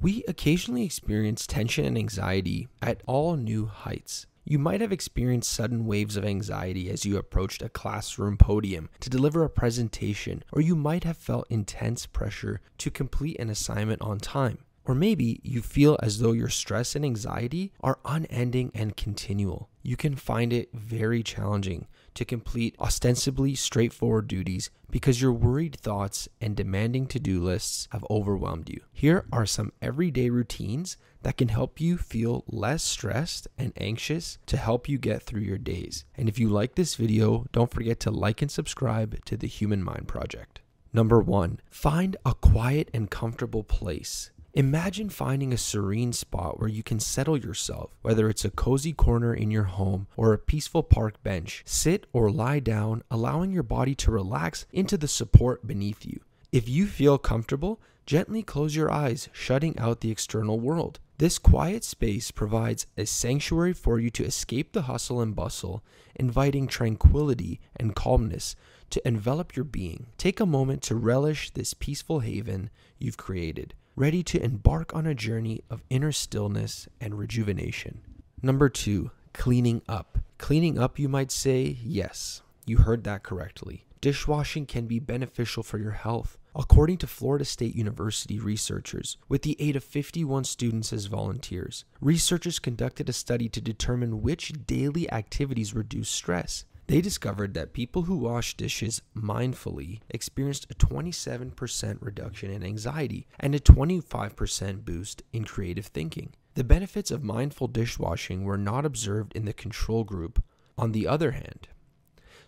We occasionally experience tension and anxiety at all new heights. You might have experienced sudden waves of anxiety as you approached a classroom podium to deliver a presentation, or you might have felt intense pressure to complete an assignment on time. Or maybe you feel as though your stress and anxiety are unending and continual. You can find it very challenging to complete ostensibly straightforward duties because your worried thoughts and demanding to-do lists have overwhelmed you. Here are some everyday routines that can help you feel less stressed and anxious to help you get through your days. And if you like this video, don't forget to like and subscribe to The Human Mind Project. Number 1, find a quiet and comfortable place. Imagine finding a serene spot where you can settle yourself, whether it's a cozy corner in your home or a peaceful park bench. Sit or lie down, allowing your body to relax into the support beneath you. If you feel comfortable, gently close your eyes, shutting out the external world. This quiet space provides a sanctuary for you to escape the hustle and bustle, inviting tranquility and calmness to envelop your being. Take a moment to relish this peaceful haven you've created, ready to embark on a journey of inner stillness and rejuvenation. Number 2, cleaning up. Cleaning up, you might say? Yes, you heard that correctly. Dishwashing can be beneficial for your health. According to Florida State University researchers, with the aid of 51 students as volunteers, researchers conducted a study to determine which daily activities reduce stress. They discovered that people who washed dishes mindfully experienced a 27% reduction in anxiety and a 25% boost in creative thinking. The benefits of mindful dishwashing were not observed in the control group, on the other hand.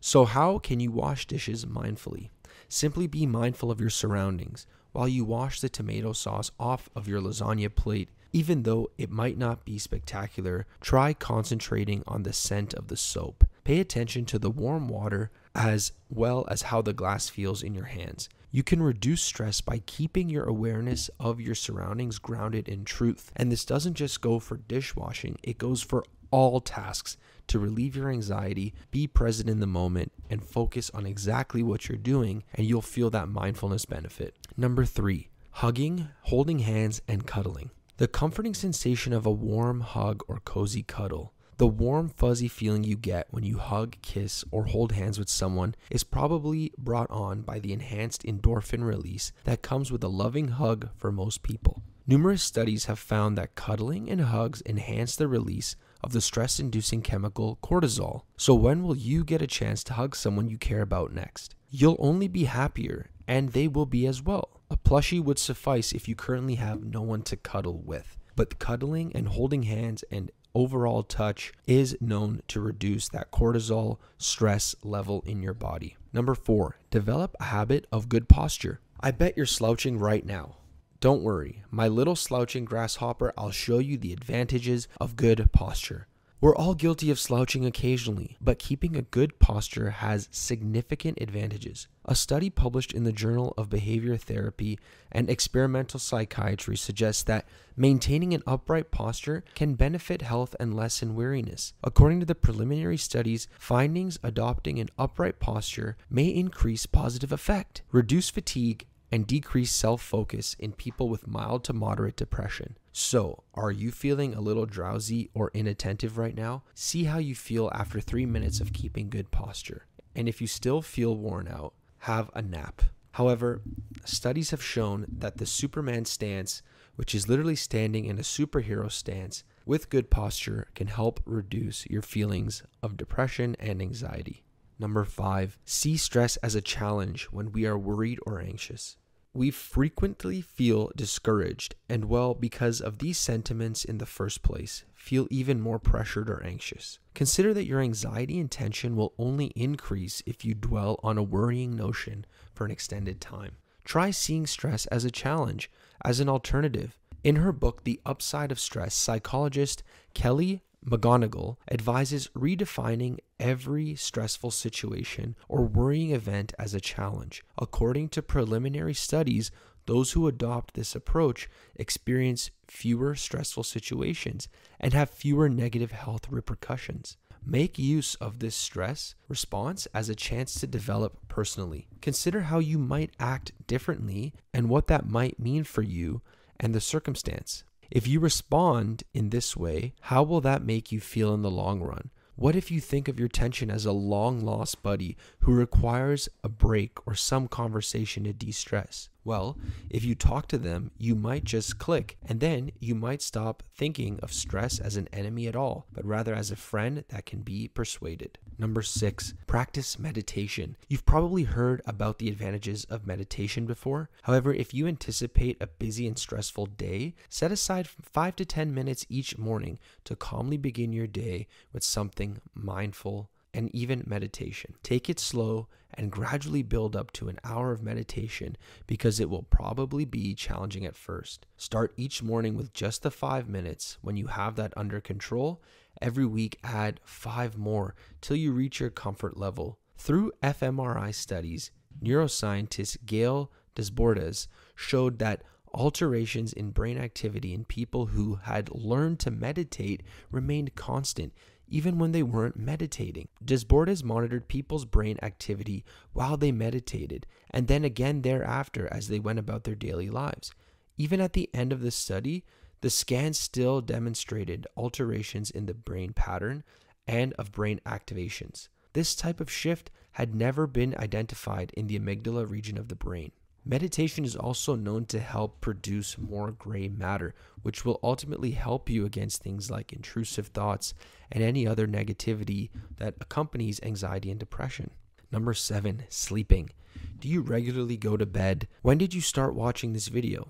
So how can you wash dishes mindfully? Simply be mindful of your surroundings while you wash the tomato sauce off of your lasagna plate. Even though it might not be spectacular, try concentrating on the scent of the soap. Pay attention to the warm water as well as how the glass feels in your hands. You can reduce stress by keeping your awareness of your surroundings grounded in truth. And this doesn't just go for dishwashing, it goes for all tasks. To relieve your anxiety, be present in the moment and focus on exactly what you're doing, and you'll feel that mindfulness benefit. Number 3, hugging, holding hands, and cuddling. The comforting sensation of a warm hug or cozy cuddle. The warm, fuzzy feeling you get when you hug, kiss, or hold hands with someone is probably brought on by the enhanced endorphin release that comes with a loving hug for most people. Numerous studies have found that cuddling and hugs enhance the release of the stress-inducing chemical cortisol. So when will you get a chance to hug someone you care about next? You'll only be happier, and they will be as well. A plushie would suffice if you currently have no one to cuddle with. But cuddling and holding hands and overall touch is known to reduce that cortisol stress level in your body. Number 4, develop a habit of good posture. I bet you're slouching right now. Don't worry, my little slouching grasshopper, I'll show you the advantages of good posture. We're all guilty of slouching occasionally, but keeping a good posture has significant advantages. A study published in the Journal of Behavior Therapy and Experimental Psychiatry suggests that maintaining an upright posture can benefit health and lessen weariness. According to the preliminary study's findings, adopting an upright posture may increase positive effect, reduce fatigue, and decrease self-focus in people with mild to moderate depression. So, are you feeling a little drowsy or inattentive right now? See how you feel after 3 minutes of keeping good posture. And if you still feel worn out, have a nap. However, studies have shown that the Superman stance, which is literally standing in a superhero stance, with good posture can help reduce your feelings of depression and anxiety. Number 5, see stress as a challenge when we are worried or anxious. We frequently feel discouraged and, well, because of these sentiments in the first place, feel even more pressured or anxious. Consider that your anxiety and tension will only increase if you dwell on a worrying notion for an extended time. Try seeing stress as a challenge, as an alternative. In her book, The Upside of Stress, psychologist Kelly McGonigal advises redefining every stressful situation or worrying event as a challenge. According to preliminary studies, those who adopt this approach experience fewer stressful situations and have fewer negative health repercussions. Make use of this stress response as a chance to develop personally. Consider how you might act differently and what that might mean for you and the circumstance. If you respond in this way, how will that make you feel in the long run? What if you think of your tension as a long-lost buddy who requires a break or some conversation to de-stress? Well, if you talk to them, you might just click, and then you might stop thinking of stress as an enemy at all, but rather as a friend that can be persuaded. Number 6, practice meditation. You've probably heard about the advantages of meditation before. However, if you anticipate a busy and stressful day, set aside 5 to 10 minutes each morning to calmly begin your day with something mindful and even meditation. Take it slow and gradually build up to an hour of meditation because it will probably be challenging at first. Start each morning with just the 5 minutes. When you have that under control, every week add 5 more till you reach your comfort level. Through fMRI studies, neuroscientist Gail Desbordes showed that alterations in brain activity in people who had learned to meditate remained constant, even when they weren't meditating. Desbordes monitored people's brain activity while they meditated, and then again thereafter as they went about their daily lives. Even at the end of the study, the scans still demonstrated alterations in the brain pattern and of brain activations. This type of shift had never been identified in the amygdala region of the brain. Meditation is also known to help produce more gray matter, which will ultimately help you against things like intrusive thoughts and any other negativity that accompanies anxiety and depression. Number 7, sleeping. Do you regularly go to bed? When did you start watching this video?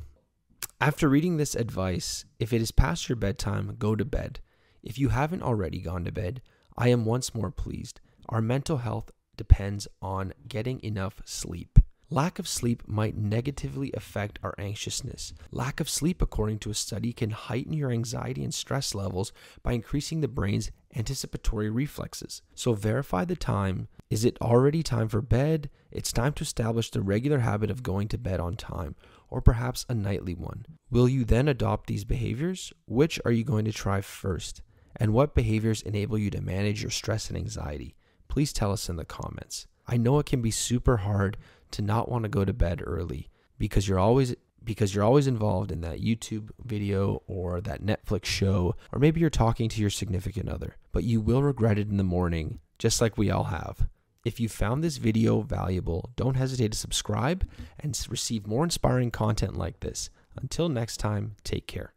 After reading this advice, if it is past your bedtime, go to bed. If you haven't already gone to bed, I am once more pleased. Our mental health depends on getting enough sleep. Lack of sleep might negatively affect our anxiousness. Lack of sleep, according to a study, can heighten your anxiety and stress levels by increasing the brain's anticipatory reflexes. So verify the time. Is it already time for bed? It's time to establish the regular habit of going to bed on time, or perhaps a nightly one. Will you then adopt these behaviors? Which are you going to try first? And what behaviors enable you to manage your stress and anxiety? Please tell us in the comments. I know it can be super hard to not want to go to bed early because you're always involved in that YouTube video or that Netflix show, or maybe you're talking to your significant other, but you will regret it in the morning, just like we all have. If you found this video valuable, don't hesitate to subscribe and receive more inspiring content like this. Until next time, take care.